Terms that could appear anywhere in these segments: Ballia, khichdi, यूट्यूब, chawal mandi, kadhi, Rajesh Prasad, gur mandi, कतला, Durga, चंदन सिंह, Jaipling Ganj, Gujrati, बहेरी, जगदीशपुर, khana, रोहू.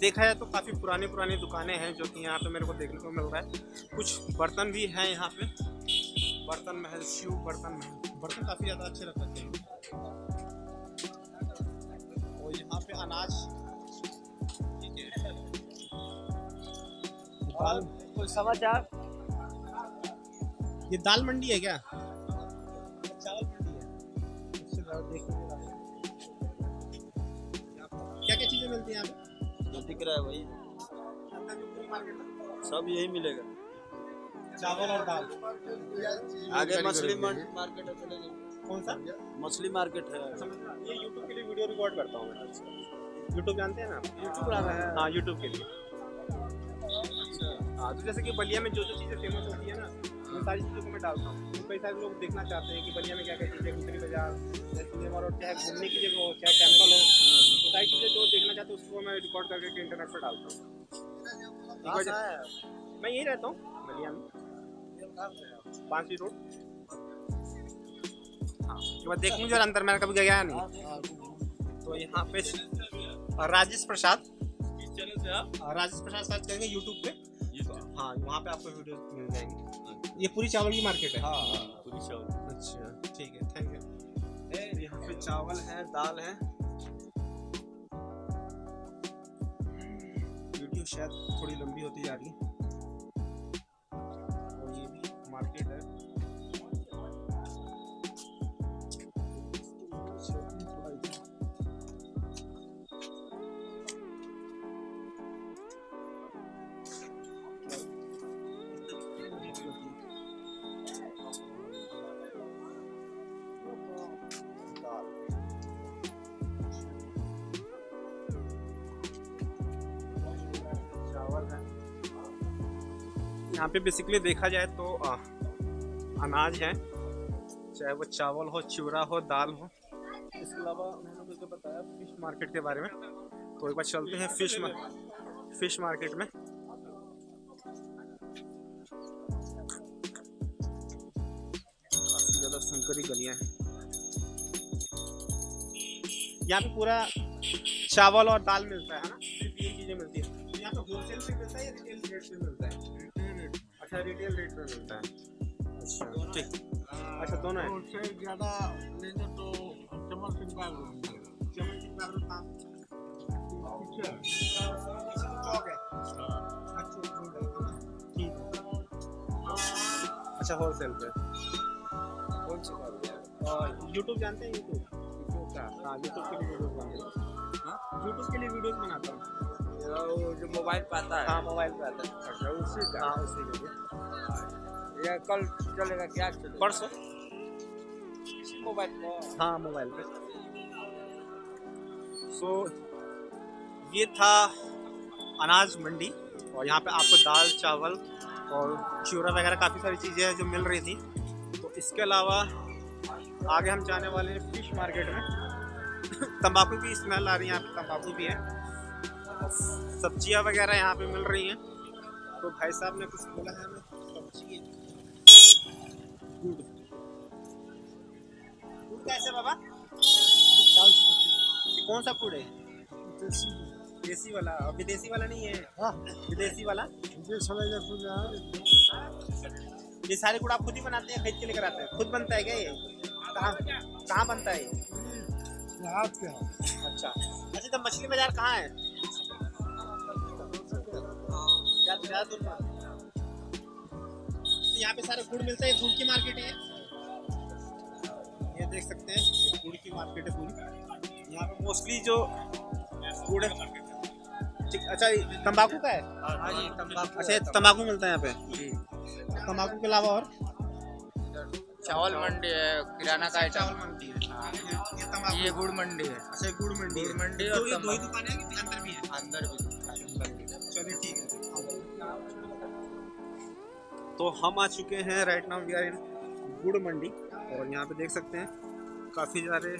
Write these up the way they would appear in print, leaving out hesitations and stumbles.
देखा है तो काफ़ी पुरानी दुकानें हैं जो कि यहाँ पे मेरे को देखने को मिल रहा है। कुछ बर्तन भी हैं यहाँ पे, बर्तन महल, शिव बर्तन महल, बर्तन काफ़ी ज़्यादा अच्छे रख सकते हैं। और यहाँ पे अनाज, दाल, कोई समाचार। ये दाल मंडी है क्या? चावल मंडी है। क्या क्या चीजें मिलती हैं यहाँ पे? दिख रहा है वही सब, यही मिलेगा चावल और दाल। आगे मछली मार्केट है, चले जाओ। कौन सा? मछली मार्केट है। ये यूट्यूब के लिए वीडियो रिकॉर्ड करता हूँ मैं। यूट्यूब जानते हैं ना, यूट्यूब आ रहा है। हाँ, यूट्यूब के लिए। हाँ, तो जैसे कि बलिया में जो जो चीज़ें फेमस होती है ना, उन सारी चीज़ों को मैं डालता हूँ। कई सारे लोग देखना चाहते हैं कि बलिया में क्या क्या चीज़ें, गुजरी बाजार, सिनेमा और चाहे घूमने की जगह हो, चाहे टेम्पल हो, तो सारी चीज़ें जो देखना चाहते हैं उसको मैं रिकॉर्ड करके इंटरनेट पर डालता हूँ। मैं यही रहता हूँ बलिया में, 5वीं रोड। हाँ, एक बार देखूँ जरा अंदर, मैंने कभी गया नहीं। तो यहाँ पे राजेश प्रसाद, राजेश प्रसाद सर्च करेंगे यूट्यूब पे। हाँ, वहाँ पे आपको वीडियो मिल जाएंगे। ये पूरी चावल की मार्केट है। हाँ, पूरी चावल। अच्छा, ठीक है, थैंक यू। यहाँ पे चावल है, दाल है। वीडियो शायद थोड़ी लंबी होती जा रही है। और ये भी मार्केट है। यहाँ पे बेसिकली देखा जाए तो अनाज है, चाहे वो चावल हो, चिवड़ा हो, दाल हो। इसके अलावा उन्होंने मुझे बताया फिश मार्केट के बारे में, तो एक बार चलते हैं फिश मार्केट में। काफ़ी ज़्यादा संकरी गलियाँ हैं। यहाँ पे पूरा चावल और दाल मिलता है ना, ये चीज़ें मिलती है। यहाँ पे होलसेल पे मिलता है या रिटेल रेट पे मिलता है? अच्छा, रिटेल रेट पे मिलता है। अच्छा, ठीक। अच्छा, दोनों है। होलसेल ज़्यादा लेंगे तो चमन सिंह बाग रोड मिलेगा। चमन सिंह बाग रोड कहाँ? चौक है। ठीक। अच्छा, होलसेल पे। यूट्यूब जानते हैं? यूट्यूब का? हाँ, यूट्यूब के लिए वीडियोस बनाता हूँ। हाँ, यूट्यूब के लिए वीडियोस बनाता हूँ। जो मोबाइल पे आता है। हाँ, मोबाइल पे आता है। अच्छा, उसी का। हाँ, उसी के। ये कल चलेगा क्या? चलेगा परसों मोबाइल पे। हाँ, मोबाइल पे। सो ये था अनाज मंडी, और यहाँ पे आपको दाल, चावल और चूरा वगैरह काफ़ी सारी चीज़ें हैं जो मिल रही थी। तो इसके अलावा आगे हम जाने वाले हैं फिश मार्केट में। तंबाकू की स्मेल आ रही है, यहाँ पे तंबाकू भी है, सब्जियां वगैरह यहाँ पे मिल रही हैं। तो भाई साहब ने कुछ बोला है हमें, सब्जी गुड़ कैसे बाबा? ये कौन सा गुड़ है? देसी वाला। और विदेशी वाला नहीं है? हाँ, विदेशी वाला। ये सारे गुड़ आप खुद ही बनाते हैं, खरीद के लेकर आते हैं? खुद बनता है क्या ये? कहाँ बनता है ये? अच्छा। अच्छा, तो मछली बाजार कहाँ है? यहाँ पे सारे गुड़ मिलता है। गुड़ की मार्केट है, ये देख सकते हैं, गुड़ की मार्केट है पूरी। यहाँ पे मोस्टली जो गुड़ है। अच्छा, तंबाकू का है? तंबाकू। अच्छा, तंबाकू मिलता है यहाँ पे। तंबाकू के अलावा और चावल मंडी है, किराना का चावल मंडी है, ये गुड़ मंडी है। अच्छा, गुड़ मंडी। गुड़ मंडी और दो ही दुकान है कि अंदर भी है? अंदर भी दुकान। चलिए, ठीक है। तो हम आ चुके हैं right now, we are in Gur Mandi. और यहाँ पे देख सकते हैं काफ़ी सारे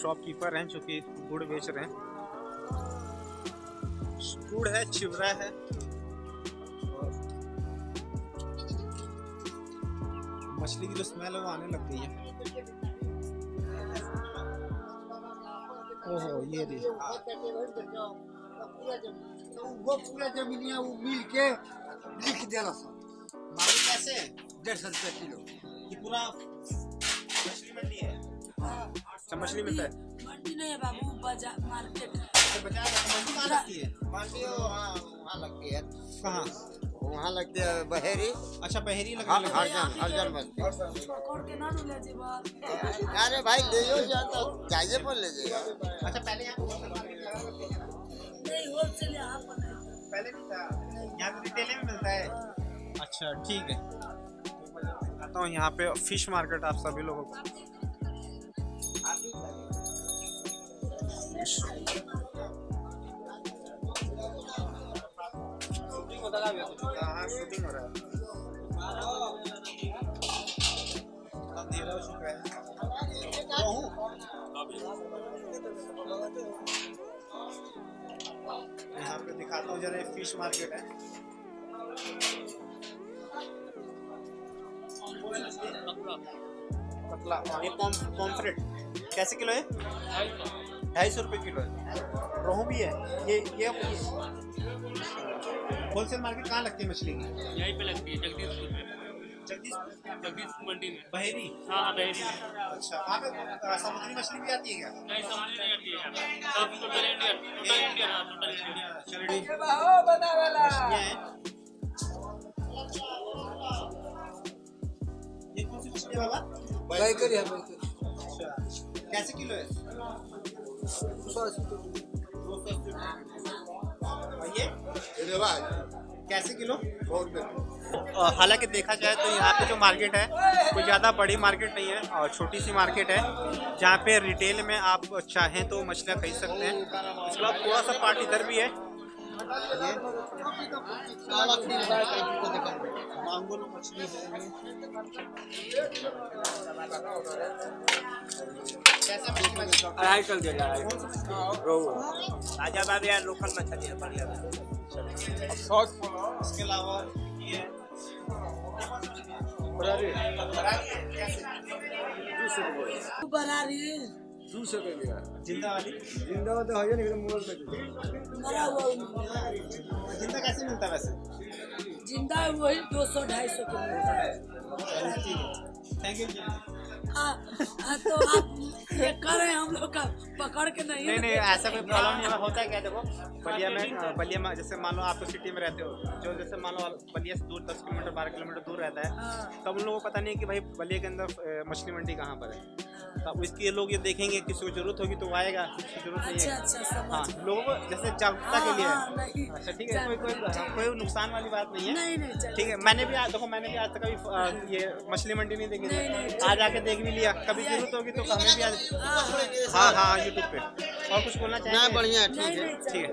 शॉपकीपर हैं जो कि गुड़ बेच रहे हैं। गुड़ है, चिवड़ा है, और मछली की जो स्मेल है वो आने लग गई है। ओहो, ये देखिए। पूरा जमीनिया वो मिल के लिख देना कैसे 150 रुपया किलो। ये पूरा मछली मंडी है। अच्छा मछली मिलता है? मंडी नहीं है बाबू, बाजार मार्केट। बाजार मंडी लगती है? मंडी वहाँ लगती है। कहाँ? वहाँ लगती है बहेरी। अच्छा बहेरी लगती है। हरजन बस्ती। अरे भाई ले जाओ जाता जाइए पर ले जाइए। अच्छा पहले यहाँ नहीं होल सेल यहाँ पर पहले नहीं था, यहाँ तो रिटेल में मिलता है। अच्छा ठीक है, आता हूँ यहाँ पे फिश मार्केट आप सभी लोगों को। शूटिंग हो रहा है। यहाँ पे दिखाता हूँ जरा, फिश मार्केट है। कतला ये पॉम्फ्रेट कैसे किलो है? 250 रुपये किलो है। रोहू भी है। ये होलसेल मार्केट कहाँ लगती है मछली? यहीं पे लगती है, जगदीशपुर में। जगदीशपुर मंडी में। बहेरी? हाँ बहेरी। अच्छा वहाँ पे समुद्री मछली भी आती है क्या? नहीं समुद्री नहीं आती है, सब टोटल इंडियन। टोटल इंडियन, हाँ टोटल इंडियन मछलियाँ हैं। ये कौन सी मछली है बाबा? बैकर है। अच्छा कैसे किलो है? 280। कैसे किलो? हालांकि देखा जाए तो यहाँ पे जो मार्केट है कोई ज़्यादा बड़ी मार्केट नहीं है और छोटी सी मार्केट है, जहाँ पे रिटेल में आप चाहें तो मछलियाँ खरीद सकते हैं। इसके अलावा थोड़ा सा पार्ट इधर भी है। लोकल मछली है बढ़िया। इसके अलावा ये बरारी 200 रुपये लिया। जिंदा वाली? जिंदा वाली तो है नहीं, मोबाइल पे मरा हुआ। जिंदा कैसे मिलता वैसे? जिंदा वही 200-250 के मिलता। Thank you. तो आप ये कर रहे हैं हम लोग का पकड़ के नहीं, ऐसा कोई प्रॉब्लम नहीं होता है क्या? देखो बलिया में, जैसे मान लो आप तो सिटी में रहते हो, जो जैसे मान लो बलिया से दूर 10 किलोमीटर 12 किलोमीटर दूर रहता है, तब उन लोगों को पता नहीं कि भाई बलिया के अंदर मछली मंडी कहाँ पर है। तब इसके लोग ये देखेंगे, किसी को जरूरत होगी तो आएगा, किसी को जरूरत नहीं है। हाँ लोगों को जैसे जागरूकता के लिए। अच्छा ठीक है, कोई नुकसान वाली बात नहीं है। ठीक है, मैंने भी आज तक कभी ये मछली मंडी नहीं देखी थी, आज आके देख भी लिया। कभी जरूरत होगी तो हमें भी आज। हाँ हाँ यूट्यूब पे। और कुछ बोलना चाहिए? बढ़िया ठीक है, ठीक है।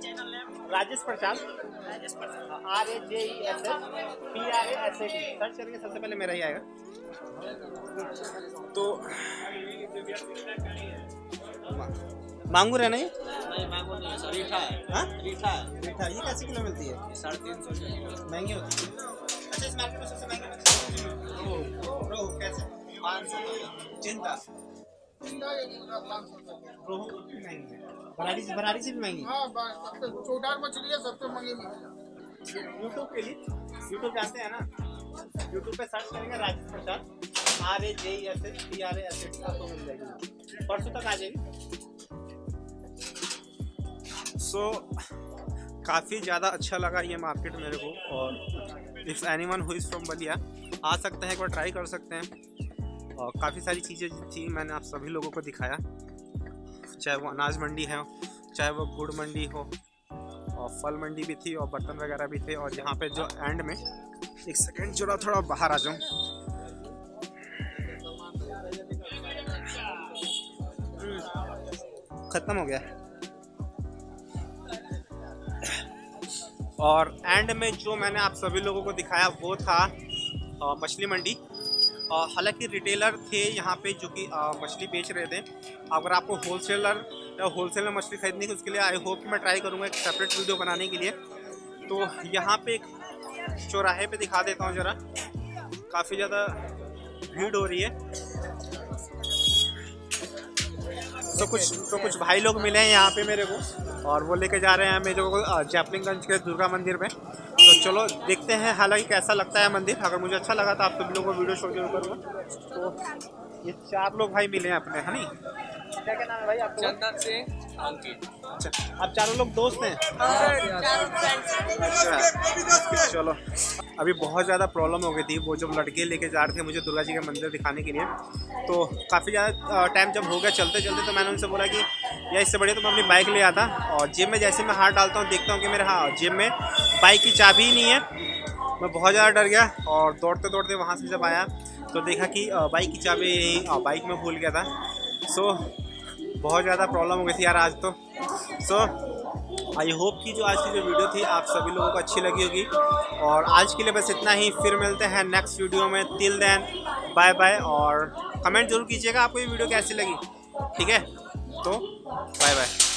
Channel Rajesh Prasad, RAJESH PRASAD search करेंगे सबसे पहले मेरा ही आएगा। तो मांगूर है? नहीं मांगूर नहीं है, रीठा है। हाँ रीठा है। रीठा ये कैसे किलो मिलती है? 350 रुपये किलो। महंगी होती है? अच्छा इस मार्केट में सबसे महंगी कैसे? 500। चिंता महंगी है। भरारी से भी महंगी? हाँ छोटा मछली है सबसे महंगी। यूट्यूब के लिए, यूट्यूब जानते हैं ना, यूट्यूब पे सर्च करेंगे राजेश प्रसाद RAJESH PRASAD आपको मिल जाएगी, परसों तक आ जाएगी। सो काफ़ी ज़्यादा अच्छा लगा ये मार्केट मेरे को, और if anyone who is from Ballia आ सकते हैं, एक बार ट्राई कर सकते हैं। और काफ़ी सारी चीज़ें थी, मैंने आप सभी लोगों को दिखाया, चाहे वो अनाज मंडी है, चाहे वो गुड़ मंडी हो, और फल मंडी भी थी, और बर्तन वगैरह भी थे। और यहाँ पे जो एंड में, एक सेकेंड जरा थोड़ा बाहर आ जाऊँ। खत्म हो गया। और एंड में जो मैंने आप सभी लोगों को दिखाया वो था मछली मंडी। हालांकि रिटेलर थे यहाँ पे जो कि मछली बेच रहे थे। अगर आपको होलसेलर या होलसेल में मछली खरीदनी है, उसके लिए आई होप कि मैं ट्राई करूँगा एक सेपरेट वीडियो बनाने के लिए। तो यहाँ पे एक चौराहे पे दिखा देता हूँ ज़रा, काफ़ी ज़्यादा भीड़ हो रही है। तो कुछ भाई लोग मिले हैं यहाँ पे मेरे को और वो लेके जा रहे हैं मेरे को जैपलिंग गंज के दुर्गा मंदिर में। तो चलो देखते हैं हालांकि कैसा लगता है मंदिर। अगर मुझे अच्छा लगा तो आप सभी लोगों को वीडियो शो जरूर करूँगा। तो ये चार लोग भाई मिले हैं अपने, है नहीं? क्या क्या नाम है भाई आपको? चंदन सिंह, अंकित। अच्छा, आप चारों लोग दोस्त हैं? अच्छा, चलो। अभी बहुत ज़्यादा प्रॉब्लम हो गई थी, वो जब लड़के लेके जा रहे थे मुझे दुर्गा जी का मंदिर दिखाने के लिए, तो काफ़ी ज़्यादा टाइम जब हो गया चलते चलते, तो मैंने उनसे बोला कि या इससे बढ़िया तो मैं अपनी बाइक ले आता, और जेब में जैसे मैं हाथ डालता हूँ देखता हूँ कि मेरे जेब में बाइक की चाबी ही नहीं है। मैं बहुत ज़्यादा डर गया और दौड़ते दौड़ते वहाँ से जब आया तो देखा कि बाइक की चाबी बाइक में भूल गया था। बहुत ज़्यादा प्रॉब्लम हो गई थी यार आज तो। आई होप कि जो आज की जो वीडियो थी आप सभी लोगों को अच्छी लगी होगी। और आज के लिए बस इतना ही, फिर मिलते हैं नेक्स्ट वीडियो में। टिल देन बाय बाय, और कमेंट जरूर कीजिएगा आपको ये वीडियो कैसी लगी, ठीक है? तो बाय बाय।